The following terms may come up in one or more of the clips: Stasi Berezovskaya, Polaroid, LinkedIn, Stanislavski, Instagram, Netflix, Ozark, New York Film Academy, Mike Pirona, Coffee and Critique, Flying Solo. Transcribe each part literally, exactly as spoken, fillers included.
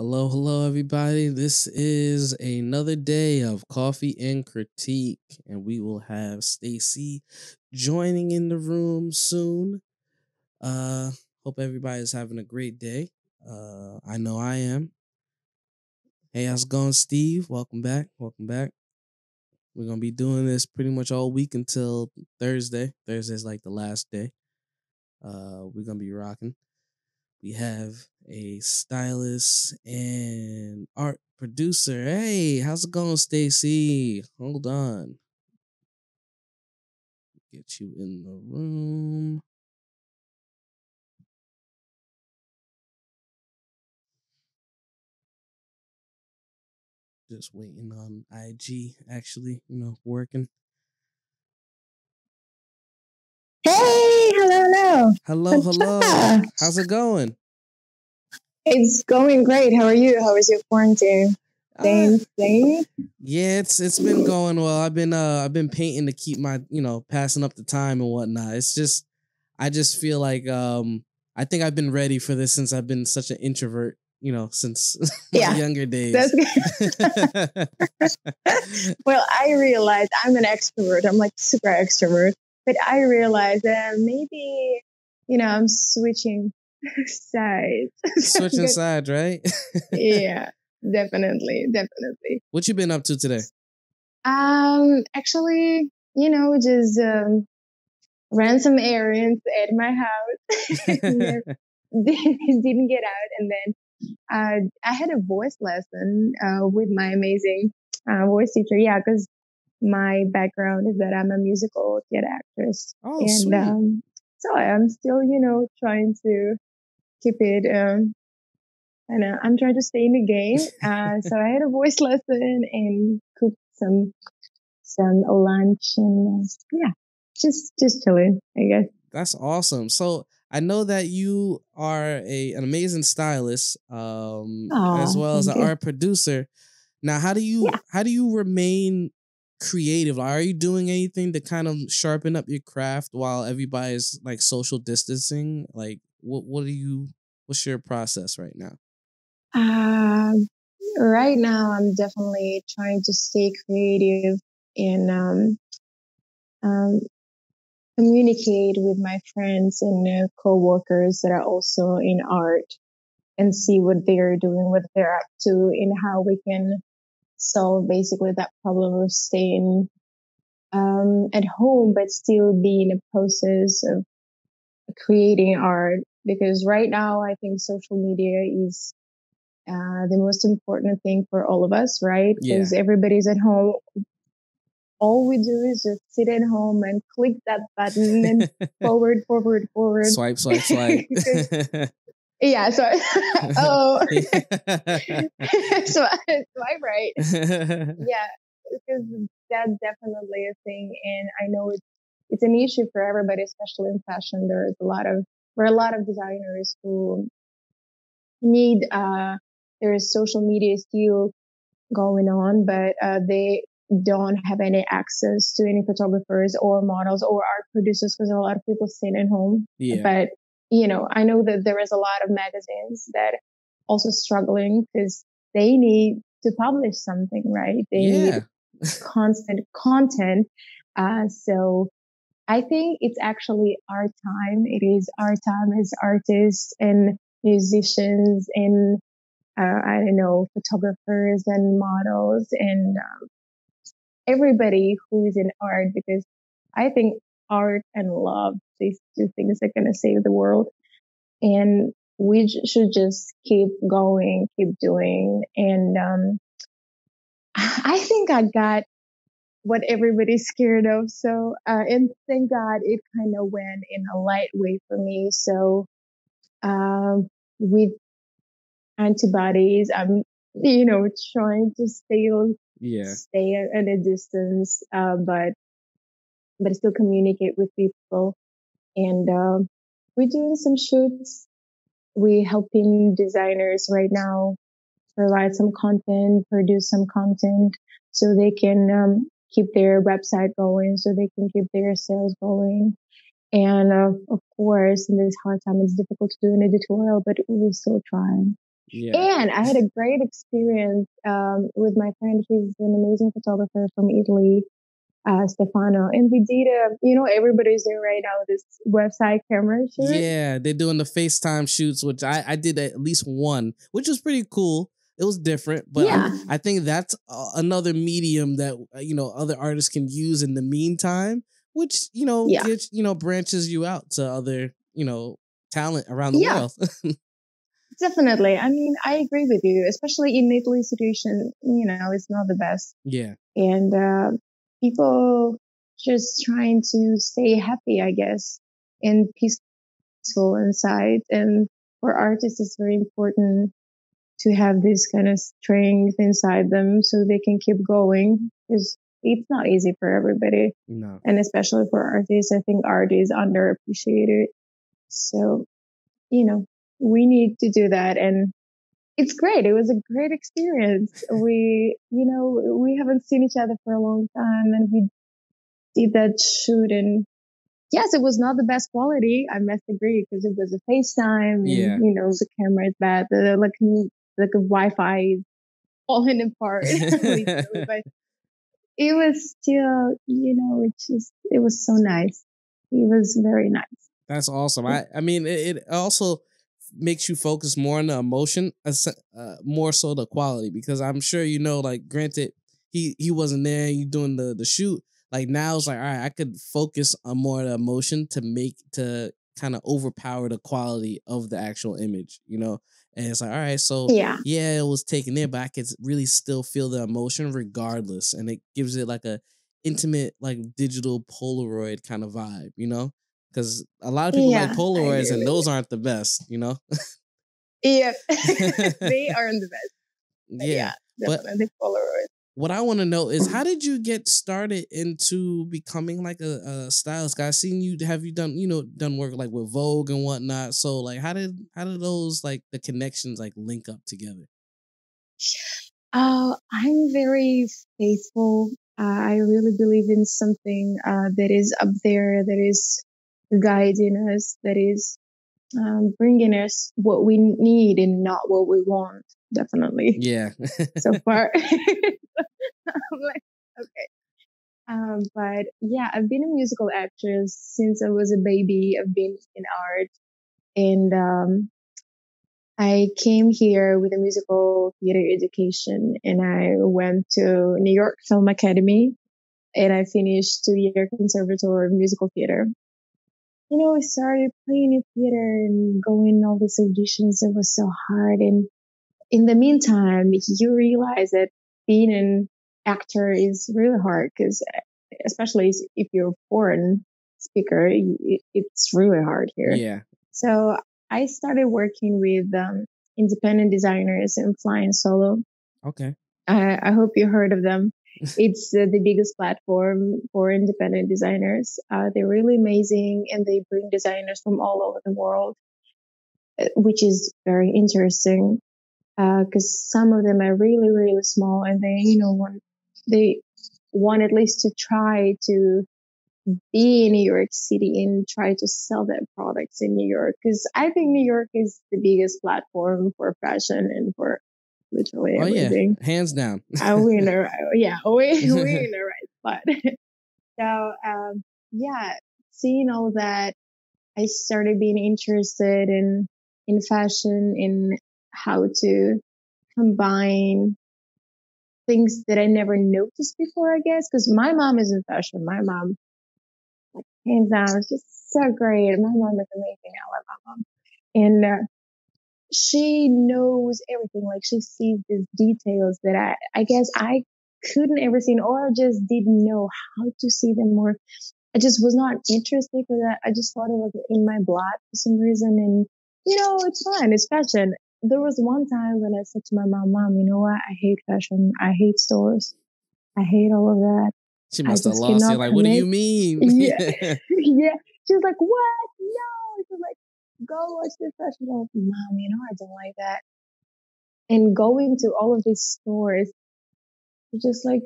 Hello, hello, everybody. This is another day of Coffee and Critique, and we will have Stacy joining in the room soon. Uh, hope everybody's having a great day. Uh, I know I am. Hey, how's it going, Steve? Welcome back. Welcome back. We're going to be doing this pretty much all week until Thursday. Thursday's like the last day. Uh, we're going to be rocking. We have a stylist and art producer. Hey, how's it going, Stacy? Hold on. Get you in the room. Just waiting on I G, actually, you know, working. Hey, hello, hello. Hello, hello. How's it going? It's going great. How are you? How is your quarantine? Same thing? Uh, yeah, it's it's been going well. I've been uh I've been painting to keep my, you know, passing up the time and whatnot. It's just I just feel like um I think I've been ready for this since I've been such an introvert, you know, since yeah, my younger days. Well, I realized I'm an extrovert. I'm like super extrovert. But I realized that maybe, you know, I'm switching sides. Switching sides, right? Yeah, definitely, definitely. What you been up to today? Um, actually, you know, just um, ran some errands at my house. Didn't get out, and then uh, I had a voice lesson uh, with my amazing uh, voice teacher. Yeah, because my background is that I'm a musical theater actress. Oh, and sweet. Um, so I'm still, you know, trying to keep it, um, and uh, I'm trying to stay in the game. Uh, so I had a voice lesson and cooked some, some lunch and yeah, just, just chilling, I guess. That's awesome. So I know that you are a, an amazing stylist, um, oh, as well as an art producer. Now, how do you, yeah. how do you remain creative? Are you doing anything to kind of sharpen up your craft while everybody's like social distancing? Like, what what are you? What's your process right now? Um, uh, right now, I'm definitely trying to stay creative and um, um, communicate with my friends and uh, coworkers that are also in art and see what they're doing, what they're up to, and how we can solve basically that problem of staying um, at home, but still be in a process of creating art. Because right now, I think social media is uh, the most important thing for all of us, right? Because yeah, everybody's at home. All we do is just sit at home and click that button and forward, forward, forward. Swipe, swipe, swipe. Yeah, so oh, so, so I'm right. Yeah, because that's definitely a thing, and I know it's it's an issue for everybody, especially in fashion. There's a lot of there are a lot of designers who need uh there is social media still going on, but uh, they don't have any access to any photographers or models or art producers because a lot of people sit at home. Yeah, but you know, I know that there is a lot of magazines that also struggling because they need to publish something, right? They yeah. need constant content. Uh, so I think it's actually our time. It is our time as artists and musicians and, uh, I don't know, photographers and models and um, everybody who is in art, because I think art and love, these two things are going to save the world. And we j- should just keep going, keep doing. And um, I think I got what everybody's scared of. So, uh, and thank God it kind of went in a light way for me. So um, with antibodies, I'm, you know, trying to stay, yeah. stay at a distance, uh, but but still communicate with people. And um, we're doing some shoots. We're helping designers right now provide some content, produce some content so they can um, keep their website going, so they can keep their sales going. And uh, of course, in this hard time, it's difficult to do an editorial, but we're still trying. Yeah. And I had a great experience um, with my friend. He's an amazing photographer from Italy, uh, Stefano. And we did a, you know, everybody's doing right now this website camera shoot. Yeah, they're doing the FaceTime shoots, which I, I did at least one, which was pretty cool. It was different, but yeah. I, I think that's uh, another medium that, you know, other artists can use in the meantime, which, you know, yeah. gets, you know, branches you out to other, you know, talent around the yeah. world. Definitely. I mean, I agree with you, especially in Italy situation, you know, it's not the best. Yeah. And uh, people just trying to stay happy, I guess, and peaceful inside. And for artists, it's very important to have this kind of strength inside them so they can keep going. It's, it's not easy for everybody. No. And especially for artists, I think art is underappreciated. So, you know, we need to do that. And it's great. It was a great experience. We, you know, we haven't seen each other for a long time, and we did that shoot. And yes, it was not the best quality. I must agree, because it was a FaceTime. And, yeah. you know, the camera is bad. The, like, like the Wi-Fi is falling apart. But it was still, you know, it just, it was so nice. It was very nice. That's awesome. I, I mean, it, it also makes you focus more on the emotion, uh, more so the quality, because I'm sure, you know, like, granted, he, he wasn't there, you doing the, the shoot. Like, now it's like, all right, I could focus on more of the emotion to make, to kind of overpower the quality of the actual image, you know? And it's like, all right, so yeah, yeah it was taken in, but I could really still feel the emotion regardless. And it gives it like a intimate, like, digital Polaroid kind of vibe, you know? Because a lot of people yeah, like Polaroids, and those aren't the best, you know? Yeah, they aren't the best. But yeah, yeah, definitely but Polaroids. What I want to know is, how did you get started into becoming like a, a stylist guy? I've seen you, have you done, you know, done work like with Vogue and whatnot. So like, how did, how did those, like, the connections, like, link up together? Oh, uh, I'm very faithful. Uh, I really believe in something uh, that is up there, that is guiding us, that is um, bringing us what we need and not what we want. Definitely. Yeah. So far. I'm like, okay. Um, but yeah, I've been a musical actress since I was a baby. I've been in art, and um, I came here with a musical theater education, and I went to New York Film Academy, and I finished two-year conservatory of musical theater. You know, I started playing in theater and going all these auditions. It was so hard. And in the meantime, you realize that being an actor is really hard, because especially if you're a foreign speaker, it's really hard here. Yeah. So I started working with um, independent designers in Flying Solo. Okay. I, I hope you heard of them. It's uh, the biggest platform for independent designers. Uh, they're really amazing, and they bring designers from all over the world, which is very interesting. Because uh, some of them are really, really small, and they, you know, want, they want at least to try to be in New York City and try to sell their products in New York. Because I think New York is the biggest platform for fashion and for literally oh, everything. Yeah. Hands down. uh, we're in a, yeah, we, we're in the right spot. So, um, yeah, seeing all that, I started being interested in, in fashion, in how to combine things that I never noticed before, I guess. Because my mom is in fashion. My mom, like, hands down, she's so great. My mom is amazing. I love my mom. And uh, she knows everything. Like, she sees these details that I, I guess I couldn't ever see, or I just didn't know how to see them more. I just was not interested, because I, I just thought it was in my blood for some reason. And, you know, it's fine. It's fashion. There was one time when I said to my mom, Mom, you know what? I hate fashion. I hate stores. I hate all of that. She must have lost it. Like, commit. What do you mean? Yeah. Yeah. She was like, what? No. She was like, go watch this fashion. I was like, Mom, you know, I don't like that. And going to all of these stores, you're just like,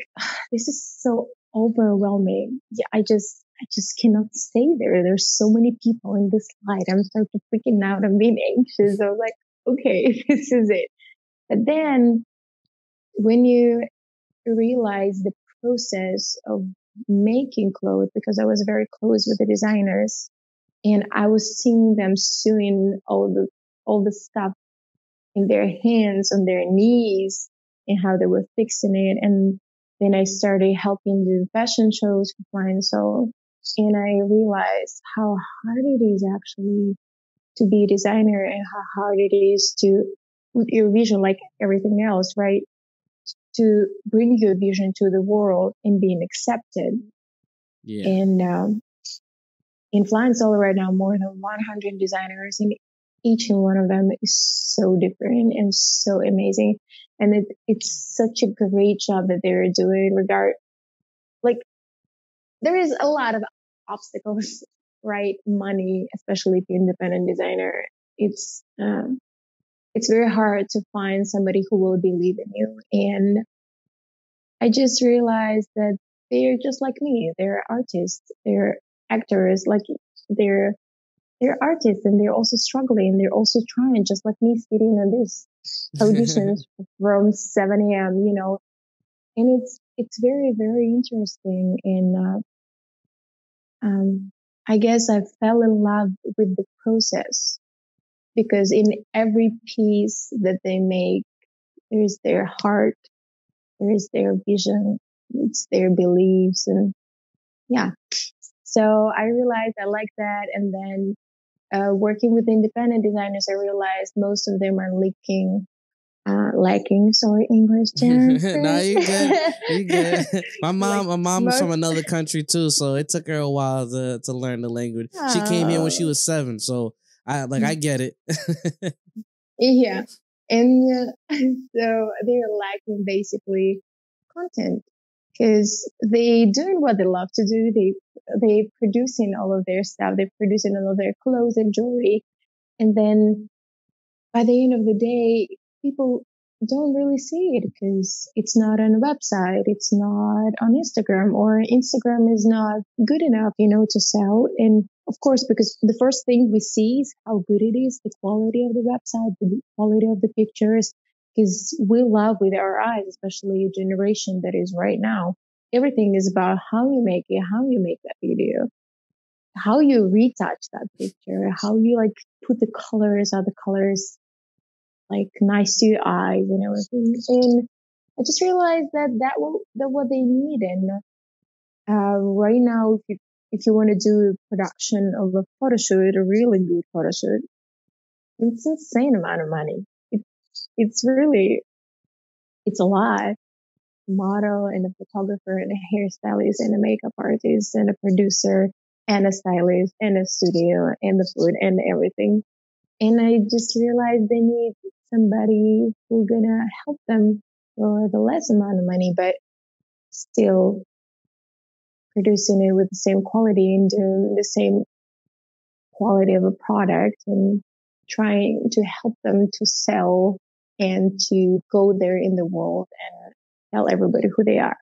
this is so overwhelming. Yeah, I just, I just cannot stay there. There's so many people in this light. I'm starting to freaking out. I'm being anxious. I was like, okay, this is it. But then when you realize the process of making clothes, because I was very close with the designers and I was seeing them sewing all the, all the stuff in their hands, on their knees, and how they were fixing it. And then I started helping do fashion shows for Flying Solo. And I realized how hard it is actually to be a designer and how hard it is to, with your vision, like everything else, right? To bring your vision to the world and being accepted. Yeah. And um, in Flying Solo right now, more than one hundred designers, and each and one of them is so different and so amazing. And it, it's such a great job that they're doing. Regard, like, there is a lot of obstacles, right? Money, especially if you're an independent designer, it's, um, it's very hard to find somebody who will believe in you. And I just realized that they're just like me. They're artists. They're actors. Like they're, they're artists, and they're also struggling. They're also trying, just like me, sitting on this auditions from seven a.m., you know, and it's, it's very, very interesting. And, uh, um, I guess I fell in love with the process. Because in every piece that they make, there's their heart, there's their vision, it's their beliefs. And yeah, so I realized I like that. And then uh, working with independent designers, I realized most of them are leaking, uh, lacking, sorry, English terms. No, you good. You good. My mom, like, my mom is from another country too. So it took her a while to, to learn the language. Oh. She came here when she was seven. So. I like I get it. Yeah, and uh, so they're lacking basically content because they doing what they love to do. They they producing all of their stuff. They're producing all of their clothes and jewelry, and then by the end of the day, people don't really see it because it's not on a website, it's not on Instagram, or Instagram is not good enough, you know, to sell. And of course, because the first thing we see is how good it is, the quality of the website, the quality of the pictures, because we love with our eyes, especially a generation that is right now. Everything is about how you make it, how you make that video, how you retouch that picture, how you like put the colors, how the colors like nice to your eyes and everything. And I just realized that that will, that what they need. And uh, right now, if you if you want to do production of a photo shoot, a really good photo shoot, it's insane amount of money. It, it's really, it's a lot. A model and a photographer and a hairstylist and a makeup artist and a producer and a stylist and a studio and the food and everything. And I just realized they need somebody who's going to help them for the less amount of money, but still producing it with the same quality and doing the same quality of a product and trying to help them to sell and to go there in the world and tell everybody who they are.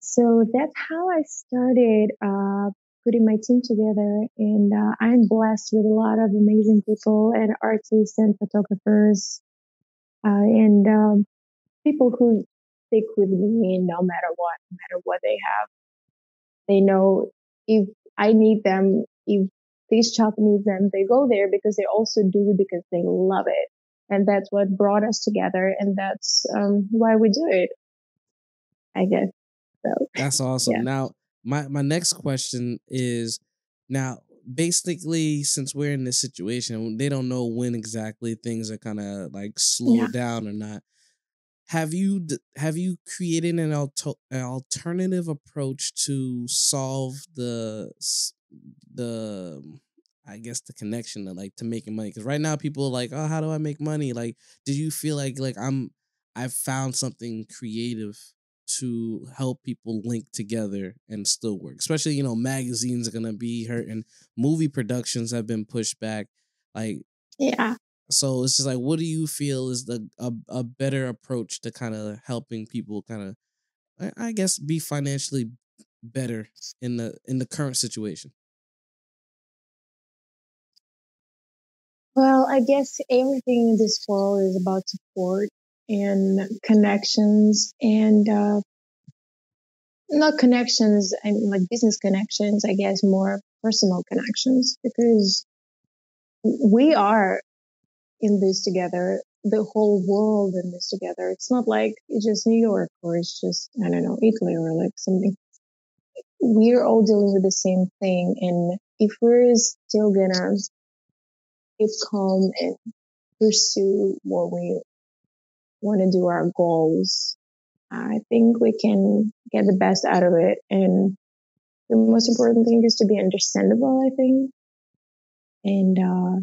So that's how I started uh, putting my team together. And uh, I'm blessed with a lot of amazing people and artists and photographers uh, and um, people who stick with me no matter what, no matter what they have. They know if I need them, if this shop needs them, they go there because they also do because they love it. And that's what brought us together. And that's um, why we do it, I guess. So that's awesome. Yeah. Now, my, my next question is, now, basically, since we're in this situation, they don't know when exactly things are kind of like slowed yeah. down or not. Have you have you created an, alto- an alternative approach to solve the the I guess the connection to like to making money? Because right now people are like, oh, how do I make money? Like, did you feel like like I'm I've found something creative to help people link together and still work? Especially, you know, magazines are gonna be hurting, movie productions have been pushed back, like yeah. So it's just like, what do you feel is the a, a better approach to kind of helping people kind of, I guess, be financially better in the in the current situation? Well, I guess everything in this fall is about support and connections and uh, not connections, I mean, like business connections, I guess more personal connections, because we are in this together, the whole world in this together. It's not like it's just New York or it's just, I don't know, Italy or like something. We're all dealing with the same thing. And if we're still gonna keep calm and pursue what we want to do, our goals, I think we can get the best out of it. And the most important thing is to be understandable, I think. And uh,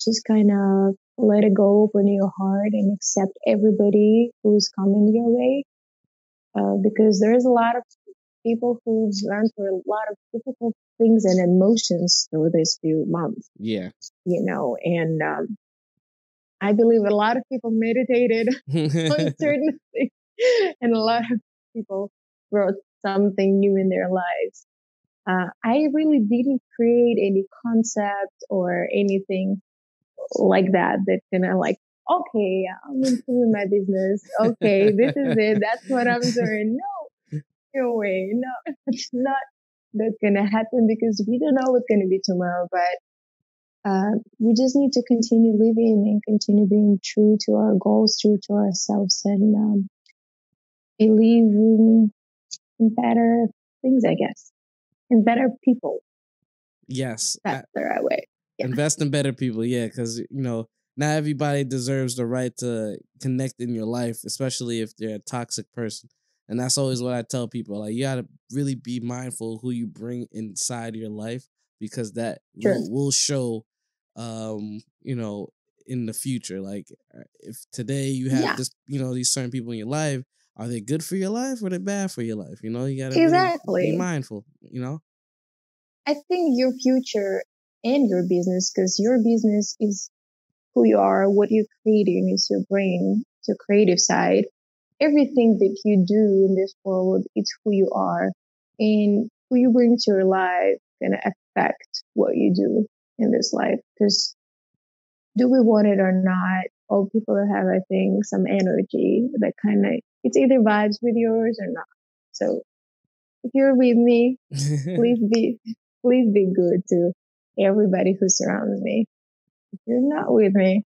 just kind of let it go, open your heart and accept everybody who's coming your way. Uh, because there's a lot of people who went through a lot of difficult things and emotions through this few months. Yeah. You know, and um, I believe a lot of people meditated on certain things. And a lot of people wrote something new in their lives. Uh, I really didn't create any concept or anything like that that's gonna like, okay, I'm doing my business. Okay, this is it. That's what I'm doing. No, no way. No, it's not that's gonna happen because we don't know what's gonna be tomorrow. But uh, we just need to continue living and continue being true to our goals, true to ourselves, and um, believe in better things, I guess. And better people. Yes. That's the right way. Yeah. Invest in better people. Yeah. Because, you know, not everybody deserves the right to connect in your life, especially if they're a toxic person. And that's always what I tell people. Like, you got to really be mindful who you bring inside your life, because that sure. will, will show, um, you know, in the future. Like, if today you have yeah. this, you know, these certain people in your life, are they good for your life or are they bad for your life? You know, you got to exactly. really be mindful, you know? I think your future and your business, because your business is who you are, what you're creating is your brain, it's your creative side. Everything that you do in this world, it's who you are. And who you bring to your life is going to affect what you do in this life. Because do we want it or not, all people have, I think, some energy that kind of, it's either vibes with yours or not. So if you're with me, please be please be good to everybody who surrounds me. If you're not with me,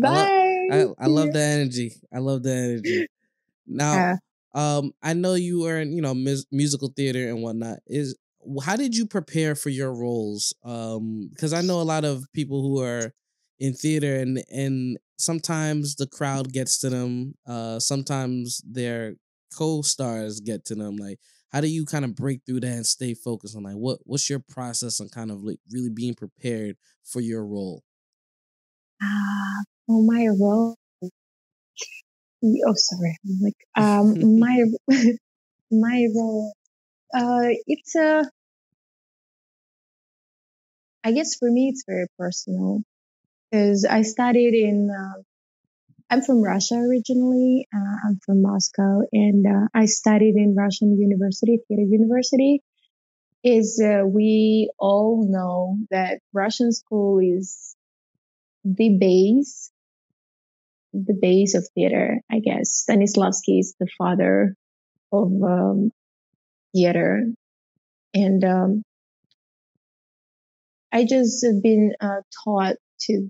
bye. I, I love the energy. I love the energy. Now, uh, um, I know you were in, you know, mus musical theater and whatnot. Is how did you prepare for your roles? Um, because I know a lot of people who are in theater and and. Sometimes the crowd gets to them. Uh, sometimes their co-stars get to them. Like, how do you kind of break through that and stay focused on like what what's your process on kind of like really being prepared for your role? Ah, uh, well, my role. Oh, sorry. I'm like, um, my my role. Uh, it's a. I guess for me, it's very personal. Because I studied in, uh, I'm from Russia originally, uh, I'm from Moscow, and uh, I studied in Russian university, theater university. Is uh, we all know that Russian school is the base, the base of theater, I guess. Stanislavski is the father of um, theater. And um, I just have been uh, taught to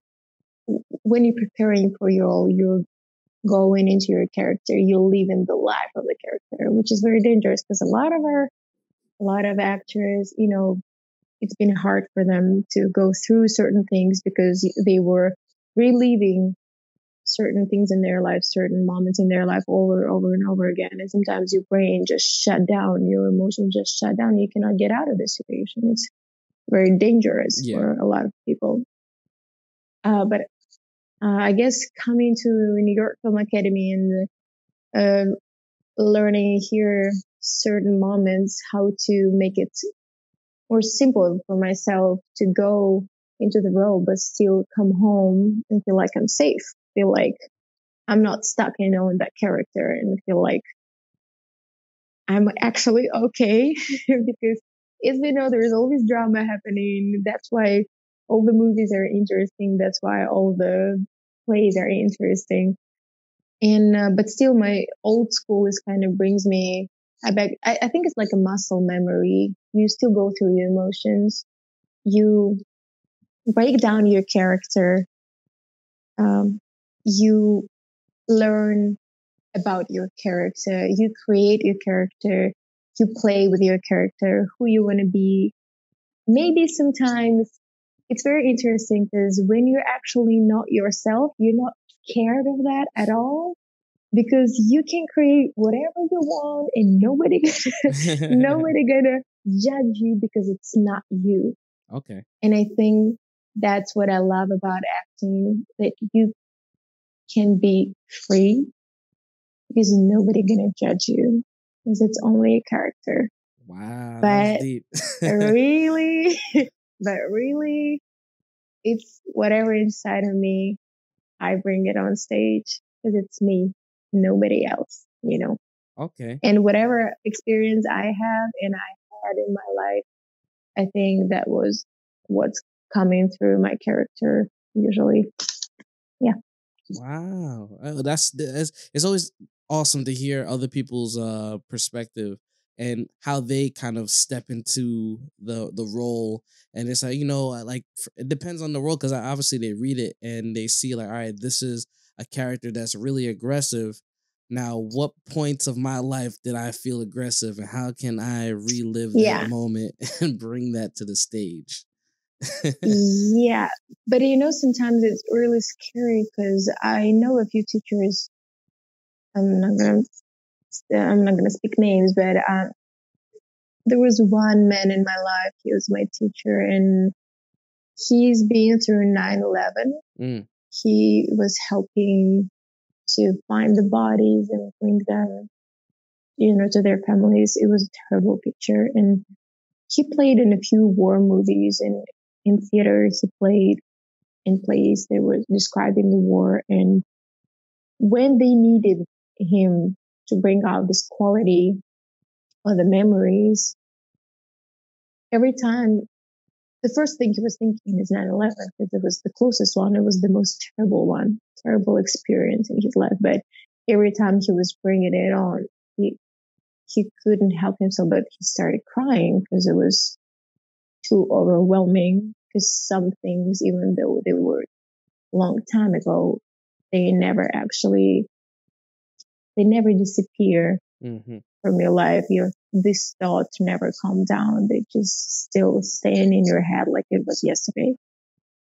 when you're preparing for your role, you're going into your character, you're living the life of the character, which is very dangerous because a lot of our, a lot of actors, you know, it's been hard for them to go through certain things because they were reliving certain things in their life, certain moments in their life over and over and over again. And sometimes your brain just shut down, your emotions just shut down. You cannot get out of this situation. It's very dangerous yeah. for a lot of people. Uh, but uh, I guess coming to New York Film Academy and uh, learning here certain moments, how to make it more simple for myself to go into the role, but still come home and feel like I'm safe, feel like I'm not stuck, you know, in that character and feel like I'm actually okay because As we know, there is always drama happening. That's why all the movies are interesting. That's why all the plays are interesting. And uh, but still, my old school is kind of brings me I back. I, I think it's like a muscle memory. You still go through your emotions. You break down your character. Um, you learn about your character. You create your character. You play with your character, who you want to be. Maybe sometimes it's very interesting because when you're actually not yourself, you're not scared of that at all, because you can create whatever you want and nobody gonna, nobody gonna judge you because it's not you. Okay. And I think that's what I love about acting, that you can be free because nobody gonna judge you because it's only a character. Wow. But deep. really, but really, it's whatever inside of me. I bring it on stage because it's me, nobody else, you know. Okay. And whatever experience I have and I had in my life, I think that was what's coming through my character usually. Yeah. Wow. Oh, that's, that's it's always awesome to hear other people's uh, perspective and how they kind of step into the the role. And it's like, you know, like it depends on the role, because obviously they read it and they see like, all right, this is a character that's really aggressive. Now, what points of my life did I feel aggressive, and how can I relive yeah. that moment and bring that to the stage? Yeah. But, you know, sometimes it's really scary because I know a few teachers, I'm not going to I'm not going to speak names, but um, there was one man in my life. He was my teacher, and he's been through nine eleven. Mm. He was helping to find the bodies and bring them, you know, to their families. It was a terrible picture. And he played in a few war movies, and in theater, he played in plays that were describing the war. And when they needed him to bring out this quality or the memories, every time, the first thing he was thinking is nine eleven, because it was the closest one. It was the most terrible one, terrible experience in his life. But every time he was bringing it on, he, he couldn't help himself, but he started crying because it was too overwhelming, because some things, even though they were a long time ago, they never actually They never disappear mm-hmm. from your life. Your these thoughts never calm down. They just still staying in your head like it was yesterday.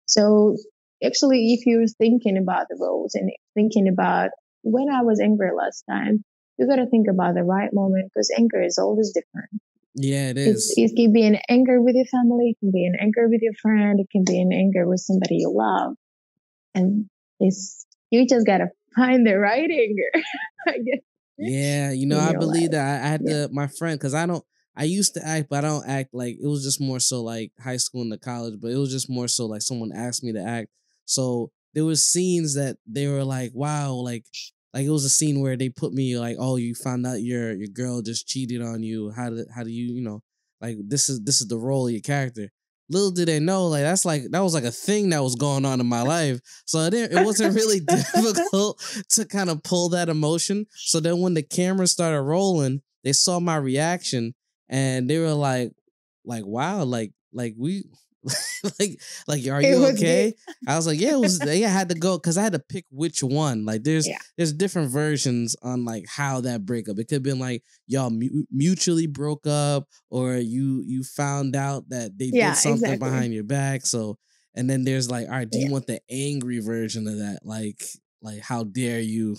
So actually, if you're thinking about the roles and thinking about when I was angry last time, you got to think about the right moment, because anger is always different. Yeah, it is. It's, it can be an anger with your family. It can be an anger with your friend. It can be an anger with somebody you love. And it's, you just got to find the right anger, I guess. Yeah, you know, I believe life. that I, I had yeah. to, my friend, because I don't, I used to act, but I don't act like, it was just more so like high school and the college, but it was just more so like someone asked me to act. So there was scenes that they were like, wow, like, like it was a scene where they put me like, oh, you found out your your girl just cheated on you. How do, how do you, you know, like this is, this is the role of your character. Little did they know, like that's like that was like a thing that was going on in my life. So it, it wasn't really difficult to kind of pull that emotion. So then when the camera started rolling, they saw my reaction and they were like, like, wow, like, like we, like, like, are you okay? I was like, yeah, it was. Yeah, I had to go because I had to pick which one. Like, there's yeah. there's different versions on like how that breakup. It could have been like y'all mu mutually broke up, or you you found out that they yeah, did something exactly. behind your back. So, and then there's like, all right, do yeah. you want the angry version of that? Like, like how dare you?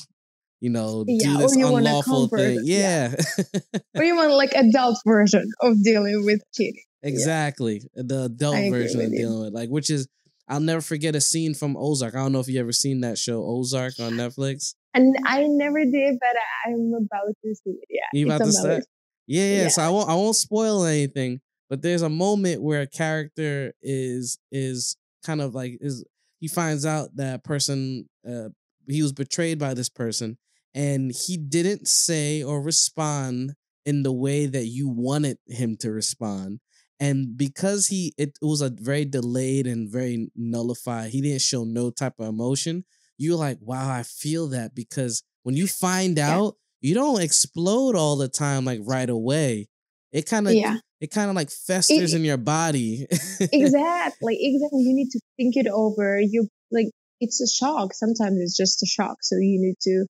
You know, do yeah, this unlawful thing. Yeah. yeah. Or you want like adult version of dealing with cheating. Exactly. Yeah. The adult version of dealing you. with like, which is, I'll never forget a scene from Ozark. I don't know if you ever seen that show, Ozark on Netflix. And I never did, but I'm about to see it. Yeah. You about to start? Yeah, yeah, yeah. So I won't, I won't spoil anything, but there's a moment where a character is, is kind of like, is, he finds out that person, uh, he was betrayed by this person. And he didn't say or respond in the way that you wanted him to respond. And because he, it was a very delayed and very nullified, he didn't show no type of emotion. You're like, wow, I feel that. Because when you find yeah. out, you don't explode all the time, like right away. It kind of, yeah. it kind of like festers it, in your body. Exactly. Exactly. You need to think it over. You like, it's a shock. Sometimes it's just a shock. So you need to,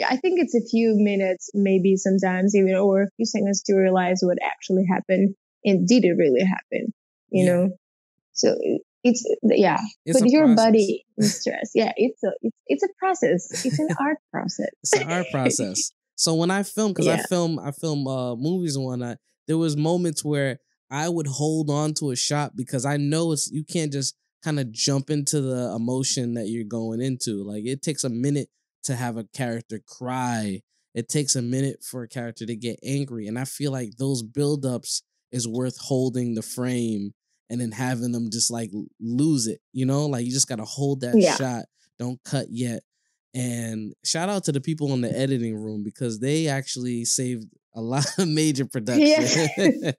yeah, I think it's a few minutes, maybe sometimes even, or a few seconds to realize what actually happened. And did it really happen? You yeah. know, so it's yeah. It's Put your process. Body in stress. Yeah, it's a it's it's a process. It's an art process. It's an art process. So when I film, because yeah. I film, I film uh, movies and whatnot. There was moments where I would hold on to a shot because I know it's you can't just kind of jump into the emotion that you're going into. Like it takes a minute to have a character cry. It takes a minute for a character to get angry, and I feel like those buildups is worth holding the frame and then having them just like lose it, you know, like you just got to hold that yeah. shot. Don't cut yet. And shout out to the people in the editing room because they actually saved a lot of major production. Yeah.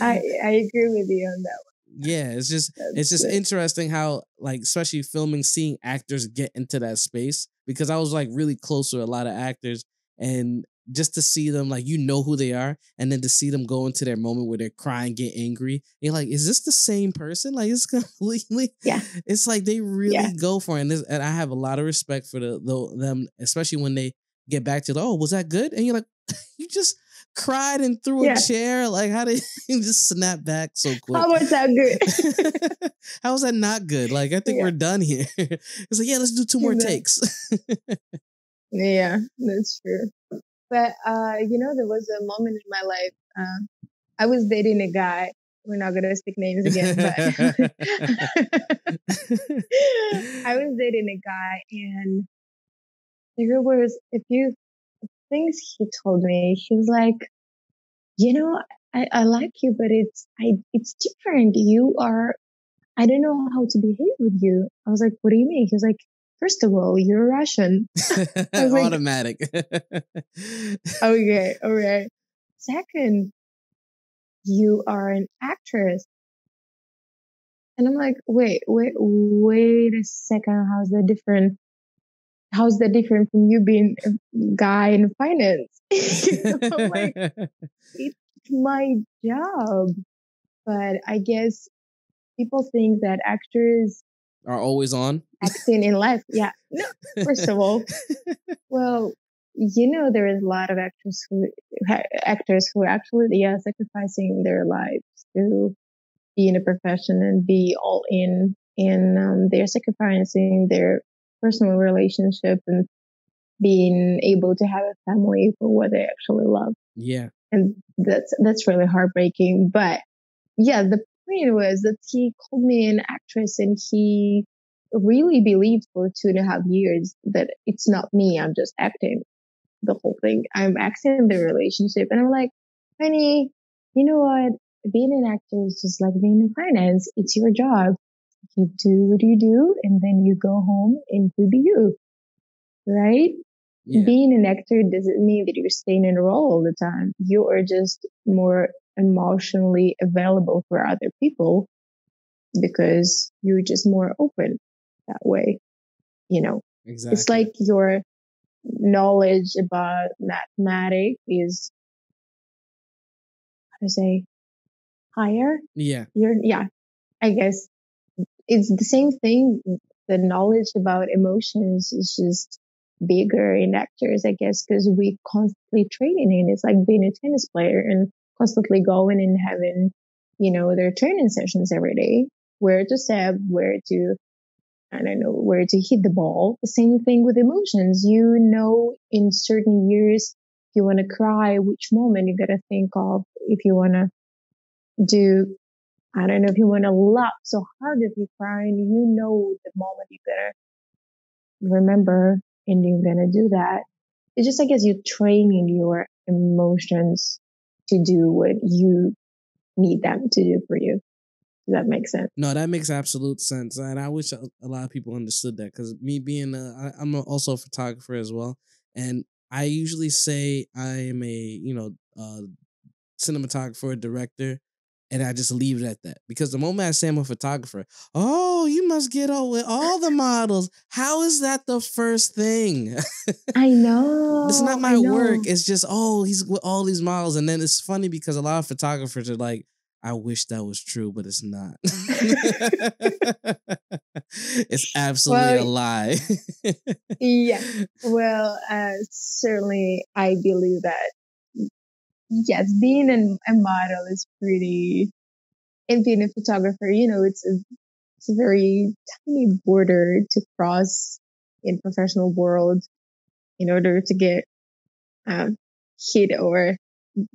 I, I agree with you on that one. Yeah. It's just, That's it's just good. Interesting how like, especially filming, seeing actors get into that space because I was like really close with a lot of actors and just to see them, like, you know who they are. And then to see them go into their moment where they're crying, get angry. You're like, is this the same person? Like, it's completely... Yeah. It's like they really yeah. go for it. And, this, and I have a lot of respect for the, the them, especially when they get back to, the, oh, was that good? And you're like, you just cried and threw yeah. a chair. Like, how did you just snap back so quick? How was that good? How was that not good? Like, I think yeah. we're done here. It's like, yeah, let's do two more yeah. takes. Yeah, that's true. But, uh, you know, there was a moment in my life, uh, I was dating a guy. We're not going to stick names again, but I was dating a guy and there was a few things he told me. He was like, you know, I, I like you, but it's, I, it's different. You are, I don't know how to behave with you. I was like, what do you mean? He was like, first of all, you're Russian. Automatic. Okay, all right. Second, you are an actress. And I'm like, wait, wait, wait a second. How's that different? How's that different from you being a guy in finance? I'm like, it's my job. But I guess people think that actors are always on acting in life. Yeah. No, first of all, well, you know, there is a lot of actors who actors who actually, yeah, sacrificing their lives to be in a profession and be all in, and um, they're sacrificing their personal relationship and being able to have a family for what they actually love. Yeah. And that's, that's really heartbreaking. But yeah, the, it was that he called me an actress and he really believed for two and a half years that it's not me. I'm just acting the whole thing. I'm acting the relationship. And I'm like, honey, you know what? Being an actor is just like being in finance. It's your job. You do what you do and then you go home and you be you. Right? Yeah. Being an actor doesn't mean that you're staying in a role all the time. You are just more emotionally available for other people because you're just more open that way, you know. Exactly. It's like your knowledge about mathematics is, how to say, higher. Yeah. You're, yeah. I guess it's the same thing. The knowledge about emotions is just bigger in actors, I guess, because we constantly training in. It's like being a tennis player and constantly going and having, you know, their training sessions every day, where to step, where to, I don't know, where to hit the ball. The same thing with emotions. You know, in certain years, if you want to cry, which moment you got to think of, if you want to do, I don't know, if you want to laugh so hard if you're crying, you know, the moment you got to remember and you're going to do that. It's just, I guess, you're training your emotions to do what you need them to do for you. Does that make sense? No, that makes absolute sense. And I wish a lot of people understood that, because me being, a, I'm also a photographer as well. And I usually say I am a, you know, uh, cinematographer or director, and I just leave it at that. Because the moment I say I'm a photographer, oh, you must get up with all the models. How is that the first thing? I know. It's not my work. It's just, oh, he's with all these models. And then it's funny because a lot of photographers are like, I wish that was true, but it's not. It's absolutely well, a lie. Yeah. Well, uh, certainly I believe that, yes, being a, a model is pretty, and being a photographer, you know, it's a, it's a very tiny border to cross in professional world in order to get um, hit or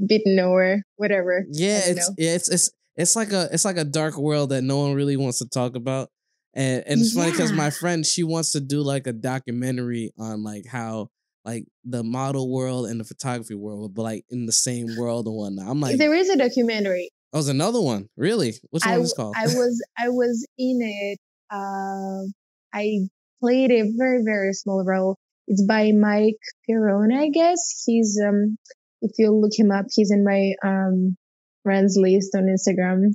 bitten or whatever. Yeah, it's yeah, it's it's it's like a it's like a dark world that no one really wants to talk about. And and it's yeah. funny because my friend, she wants to do like a documentary on like how like the model world and the photography world, but like in the same world and whatnot. I'm like, there is a documentary. Oh, there's another one, really? Which one is called? I was I was in it. Uh, I played a very very small role. It's by Mike Pirona, I guess. He's um. If you look him up, he's in my um, friends list on Instagram.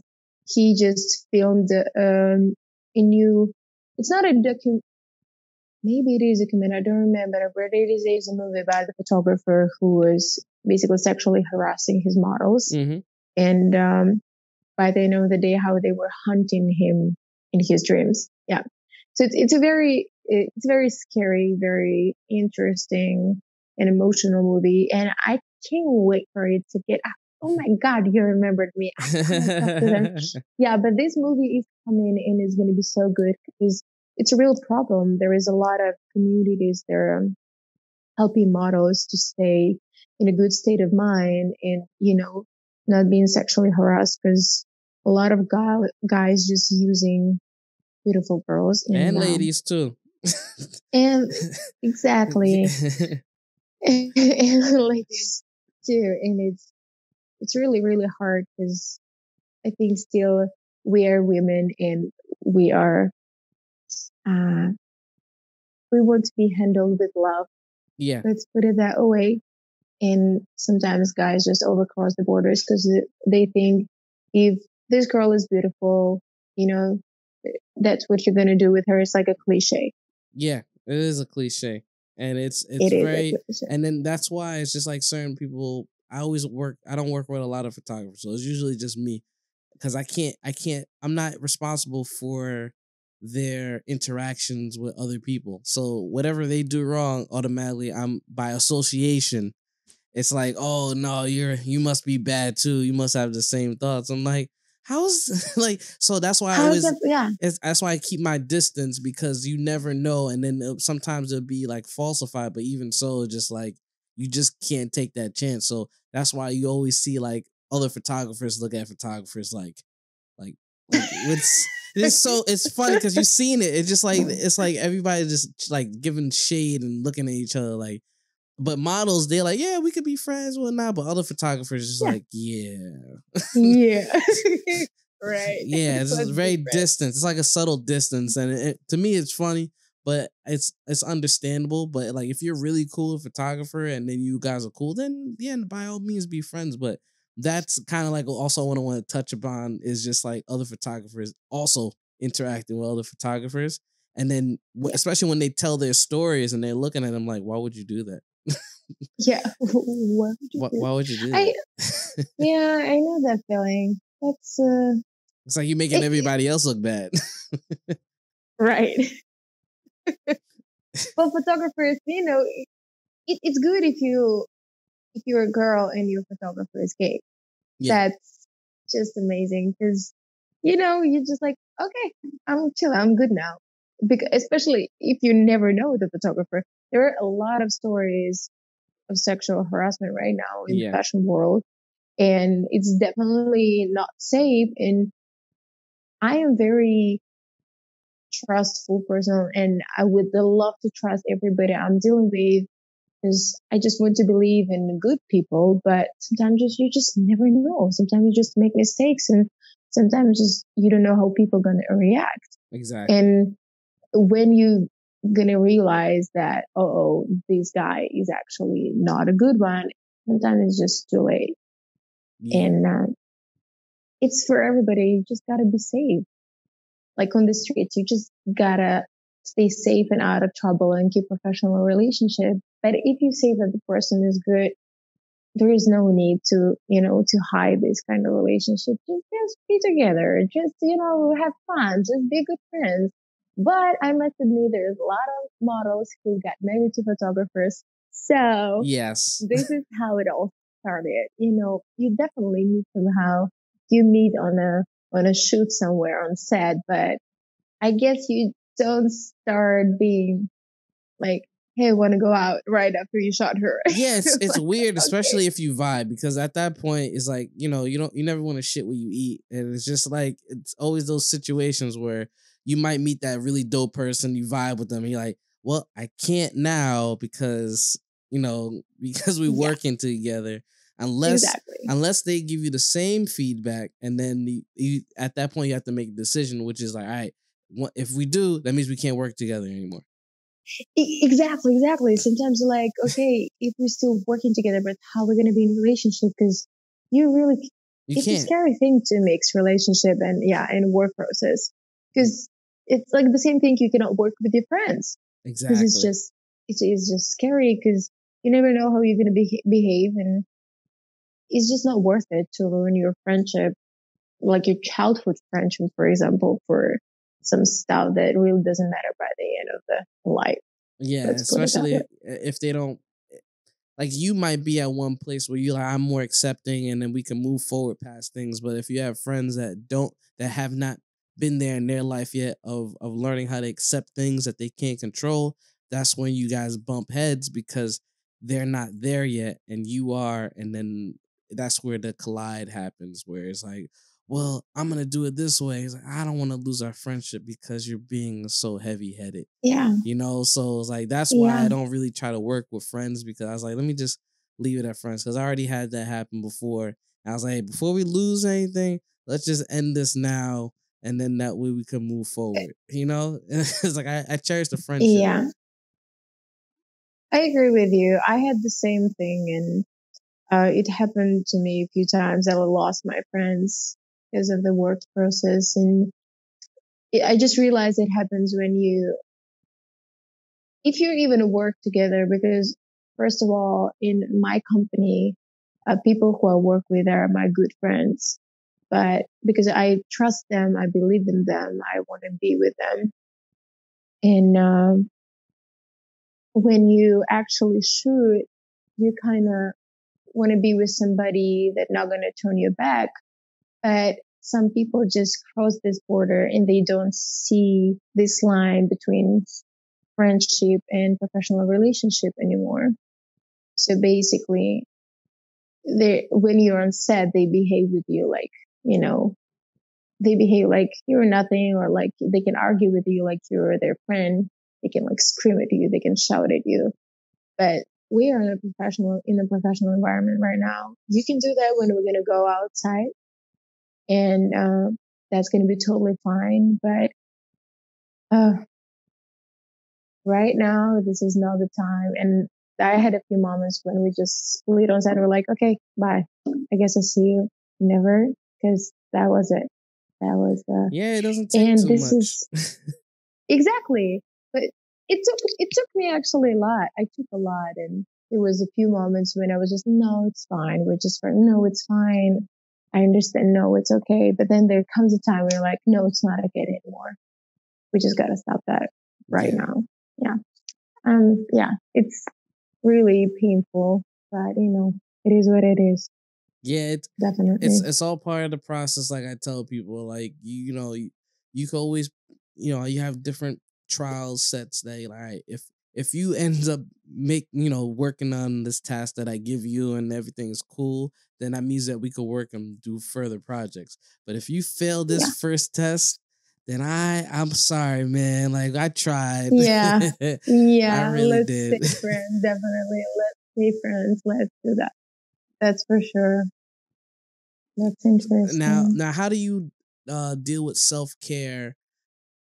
He just filmed um, a new, it's not a docu, maybe it is a document, I don't remember, but it is, it is a movie about the photographer who was basically sexually harassing his models. Mm-hmm. And um, by the end of the day, how they were hunting him in his dreams. Yeah. So it's, it's a very, it's very scary, very interesting and emotional movie. And I can't wait for it to get up. Oh my God, you remembered me. Yeah, but this movie is coming and it's going to be so good because it's a real problem. There is a lot of communities that are helping models to stay in a good state of mind and, you know, not being sexually harassed because a lot of guy, guys just using beautiful girls. And, and ladies um, too. And exactly. And ladies too, and it's it's really really hard because I think still we are women and we are uh we want to be handled with love. Yeah, let's put it that way. And sometimes guys just overcross the borders because they think if this girl is beautiful, you know, that's what you're gonna do with her. It's like a cliche. Yeah, it is a cliche. And it's it's it very, and then that's why it's just like certain people. I always work. I don't work with a lot of photographers, so it's usually just me, because I can't. I can't. I'm not responsible for their interactions with other people. So whatever they do wrong, automatically, I'm by association. It's like, oh no, you're you must be bad too. You must have the same thoughts. I'm like, how's like so? That's why How I always that, yeah. It's, that's why I keep my distance, because you never know, and then it, sometimes it'll be like falsified. But even so, just like you just can't take that chance. So that's why you always see like other photographers look at photographers like, like, like it's it's so it's funny because you've seen it. It's just like it's like everybody just like giving shade and looking at each other like. But models, they're like, yeah, we could be friends, whatnot. But other photographers just yeah. like, yeah. Yeah. Right. Yeah, it's very distant. It's like a subtle distance. And it, it, to me, it's funny, but it's it's understandable. But like, if you're really cool photographer and then you guys are cool, then yeah, by all means be friends. But that's kind of like also what I want to touch upon is just like other photographers also interacting with other photographers. And then especially when they tell their stories and they're looking at them like, why would you do that? Yeah. Why would you, why, do, why would you do I, that? Yeah, I know that feeling. That's uh it's like you're making it, everybody else look bad. Right. Well, photographers, you know, it, it's good if you if you're a girl and your photographer is gay. Yeah. That's just amazing because you know, you're just like, okay, I'm chill, I'm good now. Because especially if you never know the photographer, there are a lot of stories of sexual harassment right now in yeah. the fashion world, and it's definitely not safe. And I am very trustful person, and I would love to trust everybody I'm dealing with because I just want to believe in good people. But sometimes just, you just never know. Sometimes you just make mistakes, and sometimes just you don't know how people are gonna react. Exactly. And when you gonna realize that, uh oh, this guy is actually not a good one, sometimes it's just too late. Yeah. And uh, it's for everybody. You just got to be safe. Like on the streets, you just got to stay safe and out of trouble and keep professional relationship. But if you say that the person is good, there is no need to, you know, to hide this kind of relationship. Just, just be together. Just, you know, have fun. Just be good friends. But I must admit, there's a lot of models who got married to photographers. So yes, this is how it all started. You know, you definitely meet somehow. You meet on a, on a shoot somewhere on set, but I guess you don't start being like, hey, I want to go out right after you shot her. Yeah, it's, it's like, weird, especially okay. if you vibe, because at that point, it's like, you know, you don't, you never want to shit what you eat. And it's just like, it's always those situations where you might meet that really dope person, you vibe with them, and you're like, well, I can't now because, you know, because we're yeah. working together. Unless exactly. unless they give you the same feedback, and then the, you, at that point, you have to make a decision, which is like, all right, what, if we do, that means we can't work together anymore. Exactly, exactly. Sometimes you're like, okay, if we're still working together, but how are we going to be in a relationship? Because you really, you it's can't. a scary thing to mix relationship and, yeah, and work process. Because it's like the same thing, you cannot work with your friends. Exactly. Because it's just, it's, it's just scary because you never know how you're going to be, behave, and it's just not worth it to ruin your friendship, like your childhood friendship, for example, for some stuff that really doesn't matter by the end of the life. Yeah, Let's especially if they don't, like, you might be at one place where you're like, I'm more accepting, and then we can move forward past things. But if you have friends that don't, that have not been there in their life yet of, of learning how to accept things that they can't control, that's when you guys bump heads because they're not there yet and you are. And then that's where the collide happens, where it's like, well, I'm going to do it this way. It's like, I don't want to lose our friendship because you're being so heavy headed. Yeah. You know, so it's like, that's why yeah. I don't really try to work with friends, because I was like, let me just leave it at friends, because I already had that happen before. And I was like, hey, before we lose anything, let's just end this now. And then that way we can move forward. You know, it's like, I, I cherish the friendship. Yeah. I agree with you. I had the same thing, and uh, it happened to me a few times. I lost my friends because of the work process, and it, I just realized it happens when you, if you even work together. Because first of all, in my company, uh, people who I work with are my good friends, but because I trust them, I believe in them, I want to be with them, and. Um, When you actually shoot, you kind of want to be with somebody that's not going to turn you back. But some people just cross this border and they don't see this line between friendship and professional relationship anymore. So basically, they when you're on set, they behave with you like, you know, they behave like you're nothing, or like they can argue with you like you're their friend. They can like scream at you. They can shout at you. But we are in a professional, in a professional environment right now. You can do that when we're going to go outside, and uh, that's going to be totally fine. But uh, right now, this is not the time. And I had a few moments when we just split on set. We're like, okay, bye. I guess I'll see you never, because that was it. That was uh, yeah. It doesn't take and too this much. Is, exactly. But it took, it took me actually a lot. I took a lot. And it was a few moments when I was just, no, it's fine. We're just, for, no, it's fine. I understand. No, it's okay. But then there comes a time where you're like, no, it's not okay anymore. We just got to stop that right yeah. now. Yeah. Um, yeah, it's really painful, but you know, it is what it is. Yeah. It, Definitely. It's, it's all part of the process. Like I tell people, like, you, you know, you, you can always, you know, you have different trial sets that, like, if if you end up make you know working on this task that I give you and everything is cool, then that means that we could work and do further projects. But if you fail this yeah. first test, then I I'm sorry, man. Like, I tried. Yeah, yeah. I really let's did. Stay friends, definitely. Let's stay friends. Let's do that. That's for sure. That's interesting. Now, now, how do you uh, deal with self-care?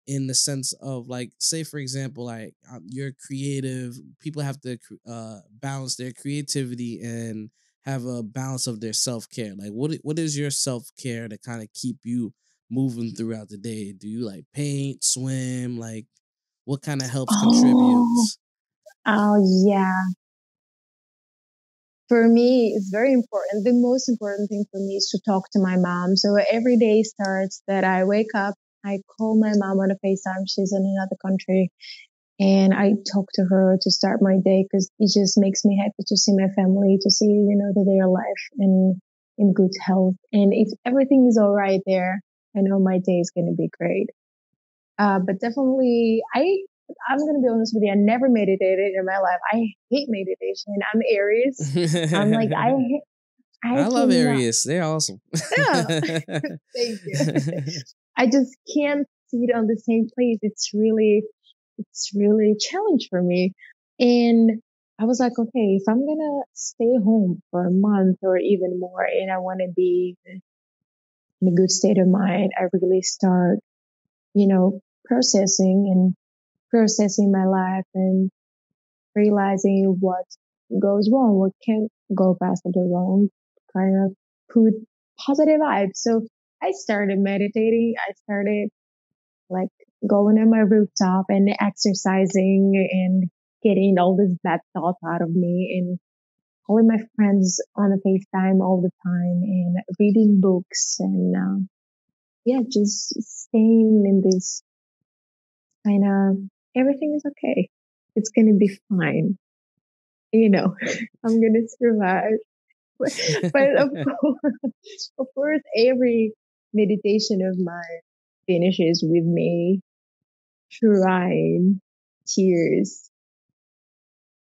In the sense of, like, say, for example, like, you're creative, people have to uh, balance their creativity and have a balance of their self-care. Like, what what is your self-care to kind of keep you moving throughout the day? Do you, like, paint, swim? Like, what kind of helps oh. contributes? Oh, yeah. For me, it's very important. The most important thing for me is to talk to my mom. So every day starts that I wake up, I call my mom on a FaceTime. She's in another country. And I talk to her to start my day, because it just makes me happy to see my family, to see, you know, that they're alive and in good health. And if everything is all right there, I know my day is going to be great. Uh, but definitely, I, I'm going to be honest with you. I never meditated in my life. I hate meditation. I'm Aries. I'm like, I hate. I, I love Aries. They're awesome. Yeah. Thank you. I just can't sit on the same place. It's really... It's really a challenge for me. And I was like, okay, if I'm going to stay home for a month or even more, and I want to be in a good state of mind, I really start, you know, processing and processing my life and realizing what goes wrong, what can go badly wrong, kind of put positive vibes. So I started meditating. I started like, going on my rooftop and exercising and getting all this bad thoughts out of me and calling my friends on a FaceTime all the time and reading books and uh, yeah, just staying in this kind of everything is okay. It's going to be fine. You know, I'm going to survive. But, but of course, of course, every meditation of mine finishes with me crying tears.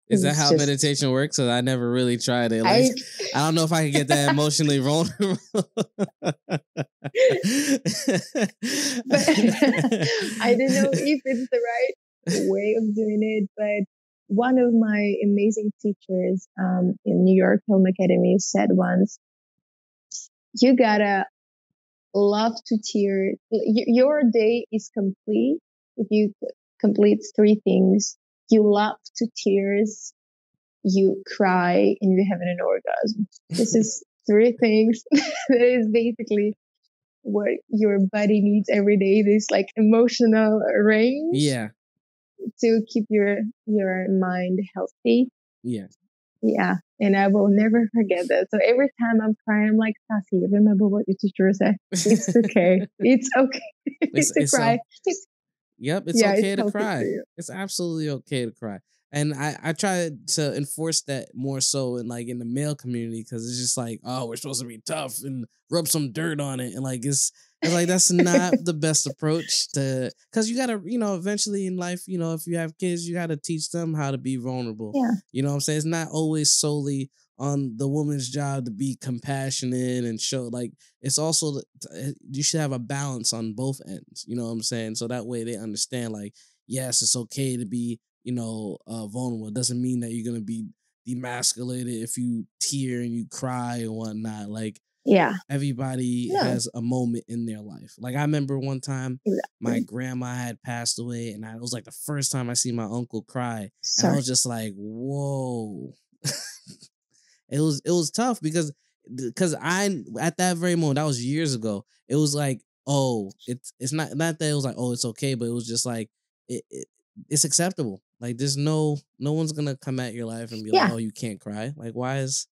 Is that how just, meditation works? Because I never really tried it. Like, I, I don't know if I can get that emotionally vulnerable. But I don't know if it's the right way of doing it. But one of my amazing teachers um, in New York Film Academy said once, you gotta love to tear. Your day is complete if you complete three things. You love to tears, you cry, and you have an orgasm. This is three things. That is basically what your body needs every day. This like emotional range. Yeah. To keep your your mind healthy. Yeah. Yeah. And I will never forget that. So every time I'm crying, I'm like, Stasi, remember what your teacher said. It's okay. It's okay it's, to it's cry. A, yep, it's yeah, okay it's to cry. To it's absolutely okay to cry. And I, I try to enforce that more so in like in the male community, because it's just like, oh, we're supposed to be tough and rub some dirt on it. And like, it's, it's like, that's not the best approach to, because you got to, you know, eventually in life, you know, if you have kids, you got to teach them how to be vulnerable. Yeah. You know what I'm saying? It's not always solely on the woman's job to be compassionate and show, like, it's also, you should have a balance on both ends. You know what I'm saying? So that way they understand, like, yes, it's okay to be, you know, uh, vulnerable. It doesn't mean that you're going to be demasculated if you tear and you cry and whatnot. Like, yeah, everybody yeah. has a moment in their life. Like I remember one time exactly. my grandma had passed away, and I, it was like the first time I see my uncle cry. Sorry. And I was just like, whoa. It was it was tough because because I at that very moment, that was years ago. It was like, oh, it's it's not not that it was like, oh, it's okay, but it was just like it, it it's acceptable. Like there's no no one's gonna come at your life and be yeah. like, oh, you can't cry. Like why is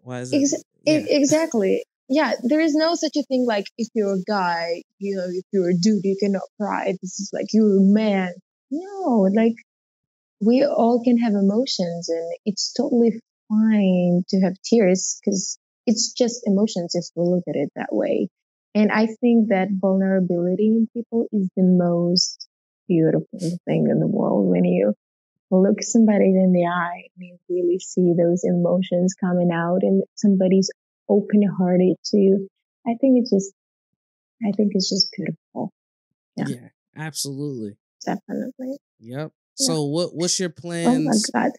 why is it? Ex Yeah. It, exactly. Yeah, there is no such a thing like if you're a guy, you know, if you're a dude, you cannot cry. This is like you're a man. No, like we all can have emotions, and it's totally fine to have tears because it's just emotions if we look at it that way. And I think that vulnerability in people is the most beautiful thing in the world when you look somebody in the eye and you really see those emotions coming out and somebody's open-hearted to you. I think it's just, I think it's just beautiful. Yeah, yeah absolutely. Definitely. Yep. Yeah. So what, what's your plans? Oh my God.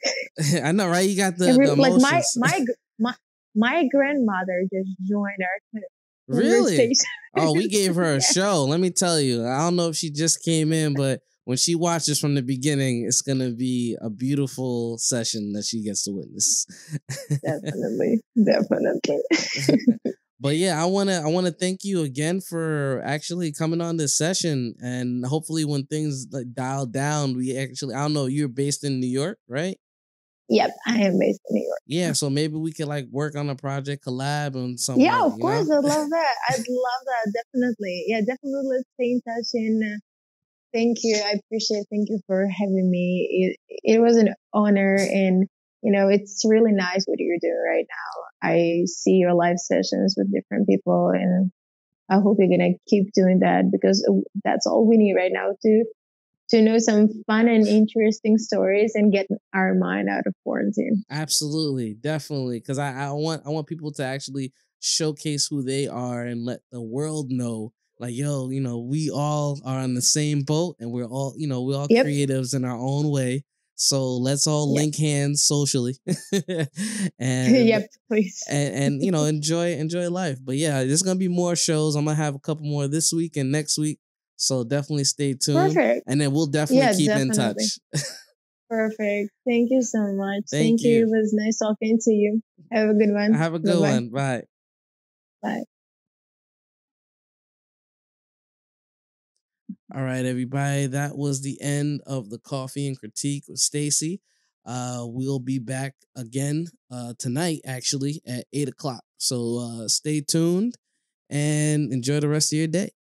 I know, right? You got the, Every, the emotions. Like my, my, my, my grandmother just joined our Really? Oh, we gave her a yeah. show. Let me tell you. I don't know if she just came in, but when she watches from the beginning, it's going to be a beautiful session that she gets to witness. Definitely. Definitely. But yeah, I want to I want to thank you again for actually coming on this session. And hopefully when things like dial down, we actually, I don't know, you're based in New York, right? Yep, I am based in New York. Yeah, so maybe we could like work on a project, collab on something. Yeah, of course. Know? I'd love that. I'd love that. Definitely. Yeah, definitely. Let's stay in touch. And thank you. I appreciate it. Thank you for having me. It, it was an honor. And, you know, it's really nice what you're doing right now. I see your live sessions with different people, and I hope you're going to keep doing that, because that's all we need right now to to know some fun and interesting stories and get our mind out of quarantine. Absolutely. Definitely. Because I, I want I want people to actually showcase who they are and let the world know, like, yo, you know, we all are on the same boat, and we're all, you know, we're all yep. creatives in our own way. So let's all yep. link hands socially. and Yep, please. and, and, you know, enjoy, enjoy life. But yeah, there's going to be more shows. I'm going to have a couple more this week and next week. So definitely stay tuned. Perfect. And then we'll definitely yeah, keep definitely. in touch. Perfect. Thank you so much. Thank, Thank you. you. It was nice talking to you. Have a good one. Have a good Bye-bye. one. Bye. Bye. All right, everybody. That was the end of the Coffee and Critique with Stasi. Uh, we'll be back again uh, tonight, actually, at eight o'clock. So uh, stay tuned and enjoy the rest of your day.